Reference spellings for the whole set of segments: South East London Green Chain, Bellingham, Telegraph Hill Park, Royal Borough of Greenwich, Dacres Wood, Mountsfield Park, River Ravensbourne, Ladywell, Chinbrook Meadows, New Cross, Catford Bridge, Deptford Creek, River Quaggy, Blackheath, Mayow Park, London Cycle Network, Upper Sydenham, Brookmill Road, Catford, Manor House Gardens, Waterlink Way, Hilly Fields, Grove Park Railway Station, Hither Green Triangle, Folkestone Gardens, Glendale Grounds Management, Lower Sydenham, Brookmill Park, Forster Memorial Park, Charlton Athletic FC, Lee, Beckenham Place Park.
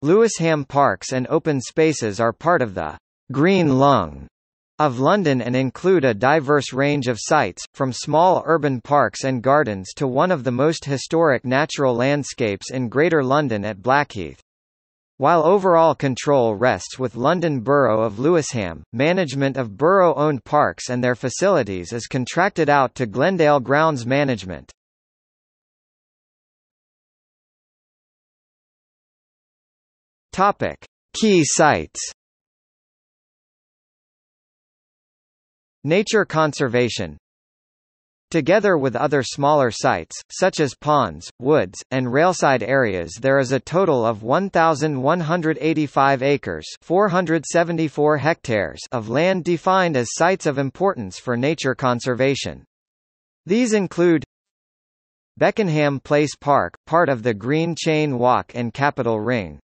Lewisham parks and open spaces are part of the «green lung» of London and include a diverse range of sites, from small urban parks and gardens to one of the most historic natural landscapes in Greater London at Blackheath. While overall control rests with London Borough of Lewisham, management of borough-owned parks and their facilities is contracted out to Glendale Grounds Management. Key sites. Nature conservation. Together with other smaller sites, such as ponds, woods, and railside areas, there is a total of 1,185 acres (474 hectares) of land defined as sites of importance for nature conservation. These include Beckenham Place Park, part of the Green Chain Walk and Capitol Ring.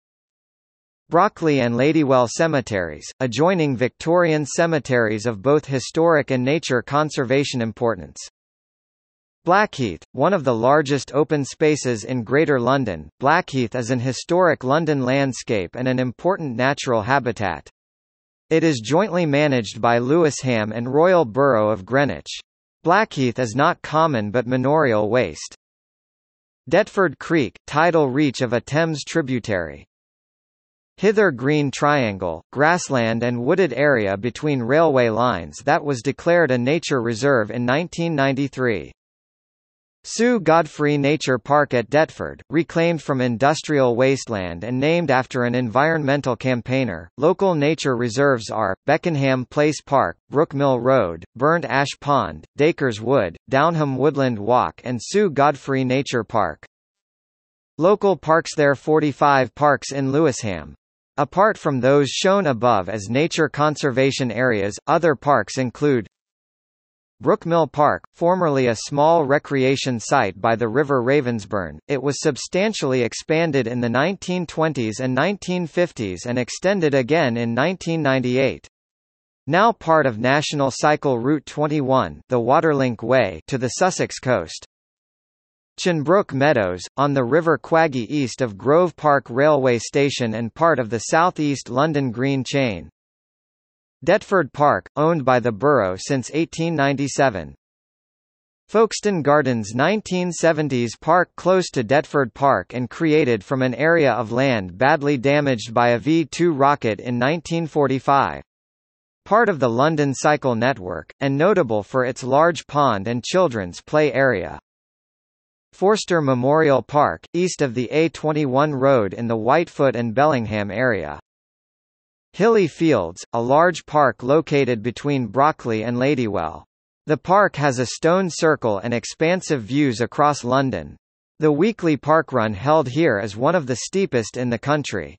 Brockley and Ladywell cemeteries, adjoining Victorian cemeteries of both historic and nature conservation importance. Blackheath, one of the largest open spaces in Greater London, Blackheath is an historic London landscape and an important natural habitat. It is jointly managed by Lewisham and Royal Borough of Greenwich. Blackheath is not common but manorial waste. Deptford Creek, tidal reach of a Thames tributary. Hither Green Triangle, grassland and wooded area between railway lines that was declared a nature reserve in 1993. Sue Godfrey Nature Park at Deptford, reclaimed from industrial wasteland and named after an environmental campaigner. Local nature reserves are Beckenham Place Park, Brookmill Road, Burnt Ash Pond, Dacres Wood, Downham Woodland Walk, and Sue Godfrey Nature Park. Local parks. There are 45 parks in Lewisham. Apart from those shown above as nature conservation areas, other parks include Brookmill Park, formerly a small recreation site by the River Ravensbourne. It was substantially expanded in the 1920s and 1950s and extended again in 1998. Now part of National Cycle Route 21, the Waterlink Way to the Sussex coast. Chinbrook Meadows, on the River Quaggy east of Grove Park Railway Station and part of the South East London Green Chain. Deptford Park, owned by the borough since 1897. Folkestone Gardens, 1970s park close to Deptford Park and created from an area of land badly damaged by a V2 rocket in 1945. Part of the London Cycle Network, and notable for its large pond and children's play area. Forster Memorial Park, east of the A21 road in the Whitefoot and Bellingham area. Hilly Fields, a large park located between Brockley and Ladywell. The park has a stone circle and expansive views across London. The weekly park run held here is one of the steepest in the country.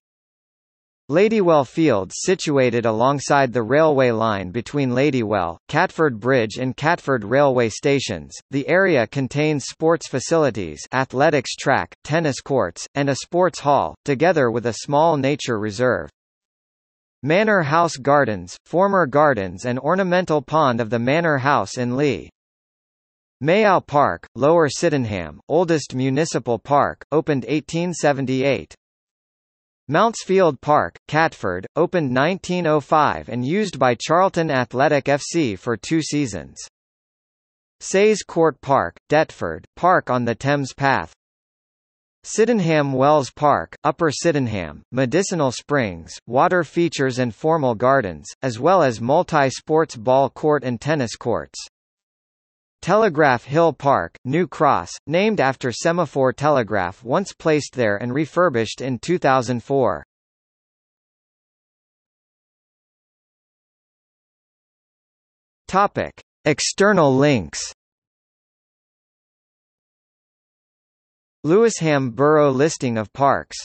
Ladywell Fields, situated alongside the railway line between Ladywell, Catford Bridge and Catford Railway Stations. The area contains sports facilities, athletics track, tennis courts, and a sports hall, together with a small nature reserve. Manor House Gardens, former gardens and ornamental pond of the Manor House in Lee. Mayow Park, Lower Sydenham, oldest municipal park, opened 1878. Mountsfield Park, Catford, opened 1905 and used by Charlton Athletic FC for 2 seasons. Says Court Park, Deptford, park on the Thames Path. Sydenham Wells Park, Upper Sydenham, medicinal springs, water features and formal gardens, as well as multi-sports ball court and tennis courts. Telegraph Hill Park, New Cross, named after semaphore telegraph once placed there and refurbished in 2004. Topic: External links. Lewisham Borough listing of parks.